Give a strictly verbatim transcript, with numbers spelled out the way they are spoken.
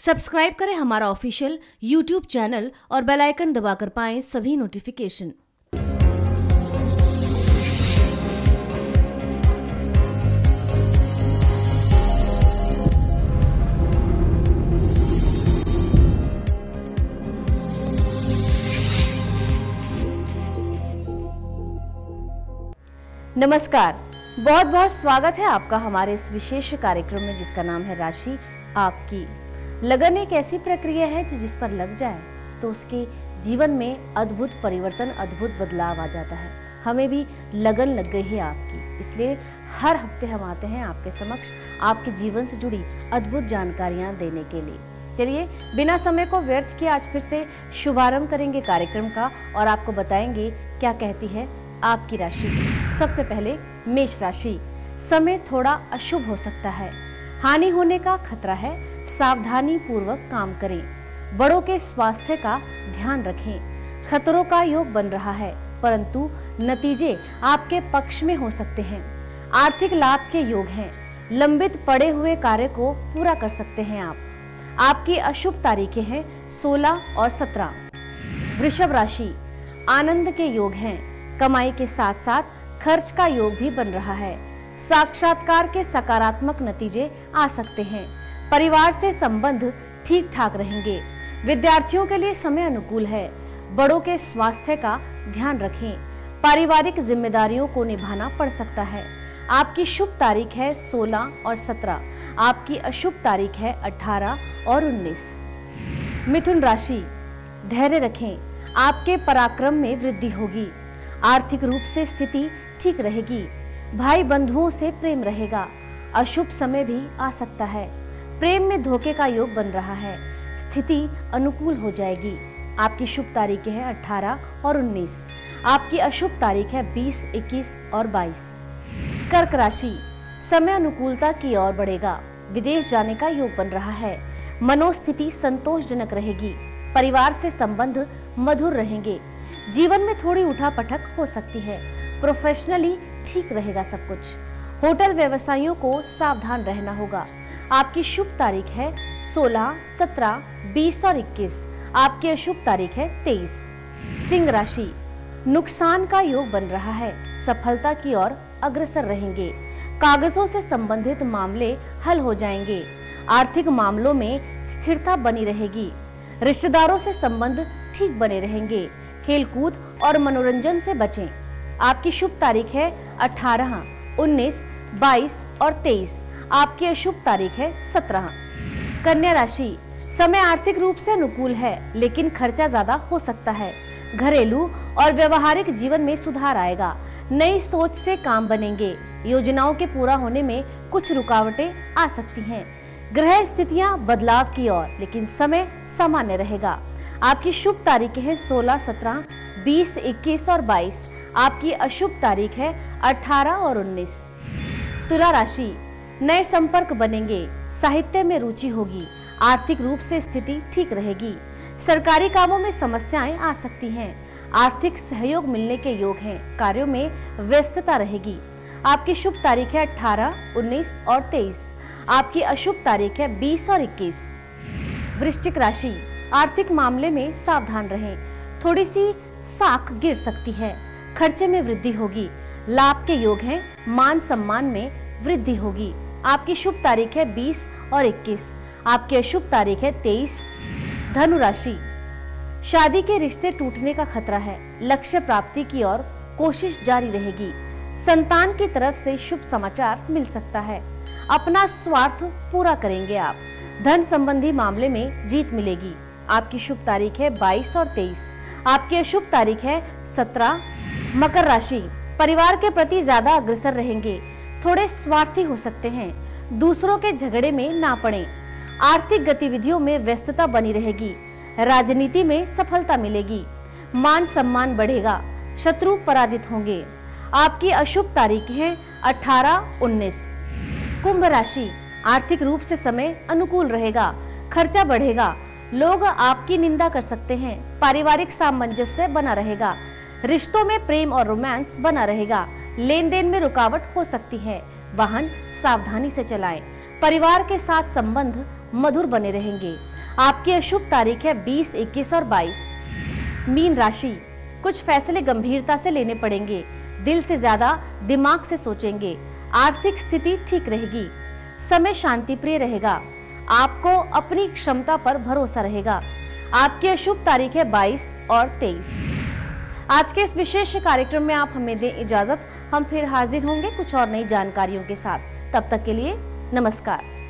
Subscribe करें हमारा official YouTube channel और बेल आइकन दबाकर पाएं सभी नोटिफिकेशन। नमस्कार, बहुत बहुत स्वागत है आपका हमारे इस विशेष कार्यक्रम में जिसका नाम है राशि आपकी। लगन एक ऐसी प्रक्रिया है जो जिस पर लग जाए तो उसके जीवन में अद्भुत परिवर्तन, अद्भुत बदलाव आ जाता है। हमें भी लगन लग गई है आपकी, इसलिए हर हफ्ते हम आते हैं आपके समक्ष आपके जीवन से जुड़ी अद्भुत जानकारियाँ देने के लिए। चलिए बिना समय को व्यर्थ किए आज फिर से शुभारम्भ करेंगे कार्यक्रम का और आपको बताएंगे क्या कहती है आपकी राशि। सबसे पहले मेष राशि, समय थोड़ा अशुभ हो सकता है, हानि होने का खतरा है, सावधानी पूर्वक काम करें, बड़ों के स्वास्थ्य का ध्यान रखें। खतरों का योग बन रहा है परंतु नतीजे आपके पक्ष में हो सकते हैं। आर्थिक लाभ के योग हैं, लंबित पड़े हुए कार्य को पूरा कर सकते हैं आप। आपकी अशुभ तारीखें हैं सोलह और सत्रह। वृषभ राशि, आनंद के योग हैं, कमाई के साथ साथ खर्च का योग भी बन रहा है। साक्षात्कार के सकारात्मक नतीजे आ सकते हैं। परिवार से संबंध ठीक ठाक रहेंगे। विद्यार्थियों के लिए समय अनुकूल है, बड़ों के स्वास्थ्य का ध्यान रखें। पारिवारिक जिम्मेदारियों को निभाना पड़ सकता है। आपकी शुभ तारीख है सोलह और सत्रह, आपकी अशुभ तारीख है अठारह और उन्नीस। मिथुन राशि, धैर्य रखें, आपके पराक्रम में वृद्धि होगी। आर्थिक रूप से स्थिति ठीक रहेगी। भाई बंधुओं से प्रेम रहेगा। अशुभ समय भी आ सकता है। प्रेम में धोखे का योग बन रहा है। स्थिति अनुकूल हो जाएगी। आपकी शुभ तारीखें हैं अठारह और उन्नीस। आपकी अशुभ तारीख है बीस, इक्कीस और बाईस। कर्क राशि, समय अनुकूलता की ओर बढ़ेगा। विदेश जाने का योग बन रहा है। मनोस्थिति संतोषजनक रहेगी। परिवार से संबंध मधुर रहेंगे। जीवन में थोड़ी उठापटक हो सकती है। प्रोफेशनली ठीक रहेगा सब कुछ। होटल व्यवसायियों को सावधान रहना होगा। आपकी शुभ तारीख है सोलह, सत्रह, बीस और इक्कीस। आपकी अशुभ तारीख है तेईस। सिंह राशि, नुकसान का योग बन रहा है। सफलता की ओर अग्रसर रहेंगे। कागजों से संबंधित मामले हल हो जाएंगे। आर्थिक मामलों में स्थिरता बनी रहेगी। रिश्तेदारों से संबंध ठीक बने रहेंगे। खेलकूद और मनोरंजन से बचें। आपकी शुभ तारीख है अठारह, उन्नीस, बाईस और तेईस। आपकी अशुभ तारीख है सत्रह। कन्या राशि, समय आर्थिक रूप से अनुकूल है लेकिन खर्चा ज्यादा हो सकता है। घरेलू और व्यवहारिक जीवन में सुधार आएगा। नई सोच से काम बनेंगे। योजनाओं के पूरा होने में कुछ रुकावटें आ सकती हैं। ग्रह स्थितियां बदलाव की ओर लेकिन समय सामान्य रहेगा। आपकी शुभ तारीखें हैं सोलह, सत्रह, बीस, इक्कीस और बाईस। आपकी अशुभ तारीख है अठारह और उन्नीस। तुला राशि, नए संपर्क बनेंगे। साहित्य में रुचि होगी। आर्थिक रूप से स्थिति ठीक रहेगी। सरकारी कामों में समस्याएं आ सकती हैं। आर्थिक सहयोग मिलने के योग हैं। कार्यों में व्यस्तता रहेगी। आपकी शुभ तारीख है अठारह, उन्नीस और तेईस। आपकी अशुभ तारीख है बीस और इक्कीस। वृश्चिक राशि, आर्थिक मामले में सावधान रहें। थोड़ी सी साख गिर सकती है। खर्चे में वृद्धि होगी। लाभ के योग हैं। मान सम्मान में वृद्धि होगी। आपकी शुभ तारीख है बीस और इक्कीस। आपकी अशुभ तारीख है तेईस। धनु राशि, शादी के रिश्ते टूटने का खतरा है। लक्ष्य प्राप्ति की ओर कोशिश जारी रहेगी। संतान की तरफ से शुभ समाचार मिल सकता है। अपना स्वार्थ पूरा करेंगे आप। धन संबंधी मामले में जीत मिलेगी। आपकी शुभ तारीख है बाईस और तेईस। आपकी अशुभ तारीख है सत्रह। मकर राशि, परिवार के प्रति ज्यादा अग्रसर रहेंगे। थोड़े स्वार्थी हो सकते हैं। दूसरों के झगड़े में ना पड़ें। आर्थिक गतिविधियों में व्यस्तता बनी रहेगी। राजनीति में सफलता मिलेगी। मान सम्मान बढ़ेगा। शत्रु पराजित होंगे। आपकी अशुभ तारीख है अठारह, उन्नीस। कुंभ राशि, आर्थिक रूप से समय अनुकूल रहेगा। खर्चा बढ़ेगा। लोग आपकी निंदा कर सकते हैं। पारिवारिक सामंजस्य बना रहेगा। रिश्तों में प्रेम और रोमांस बना रहेगा। लेन देन में रुकावट हो सकती है। वाहन सावधानी से चलाएं। परिवार के साथ संबंध मधुर बने रहेंगे। आपकी अशुभ तारीख है बीस, इक्कीस और बाईस। मीन राशि, कुछ फैसले गंभीरता से लेने पड़ेंगे, दिल से ज्यादा दिमाग से सोचेंगे। आर्थिक स्थिति ठीक रहेगी, समय शांति प्रिय रहेगा, आपको अपनी क्षमता पर भरोसा रहेगा। आपकी अशुभ तारीख है बाईस और तेईस। आज के इस विशेष कार्यक्रम में आप हमें दें इजाजत, हम फिर हाजिर होंगे कुछ और नई जानकारियों के साथ। तब तक के लिए नमस्कार।